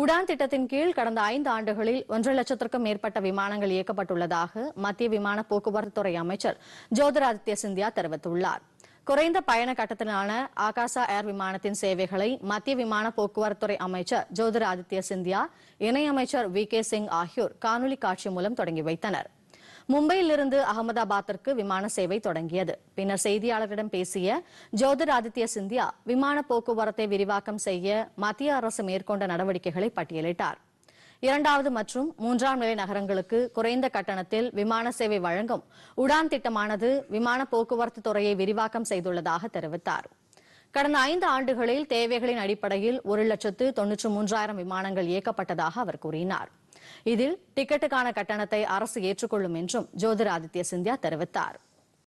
உடான் திட்டத்தின் கீழ் கடந்த 5 ஆண்டுகளில் 1 லட்சத்திற்கும் மேற்பட்ட விமானங்கள் இயக்கப்பட்டுள்ளதாக மத்திய விமான போக்குவரத்து துறை அமைச்சர் ஜோதிராதித்ய சிந்தியா தெரிவித்துள்ளார். குறைந்த பயண கட்டணத்திலான ஆகாசா ஏர் விமானத்தின் சேவைகளை மத்திய விமான போக்குவரத்து துறை அமைச்சர் ஜோதிராதித்ய சிந்தியா, இணையமைச்சர் VK சிங் ஆகியோர் காணொலி காட்சி மூலம் தொடங்கி வைத்தனர். மும்பையிலிருந்து அகமதாபாத்திற்கு விமான சேவை தொடங்கியது. பின்னர் செய்தியாளர்களிடம் பேசிய ஜோதிராதித்ய சிந்தியா, விமான போக்குவரத்தை விரிவாக்கம் செய்ய மத்திய அரசு மேற்கொண்ட நடவடிக்கைகளை பட்டியலிட்டார். 2வது மற்றும் 3ஆம் நிலை நகரங்களுக்கு குறைந்த கட்டணத்தில் விமான சேவை வழங்கும் உடான் திட்டமானது விமான போக்குவரத்து துறையை விரிவாக்கம் செய்துள்ளதாக தெரிவித்தார். கடந்த 5 ஆண்டுகளில் தேவைகளின் அடிப்படையில் 1,93,000 விமானங்கள் இயக்கப்பட்டதாக அவர் கூறினார். இதில் டிக்கெட்டுக்கான கட்டணத்தை அரசு ஏற்றுக்கொள்ளும் என்றும் ஜோதிராதித்ய சிந்தியா தெரிவித்தார்.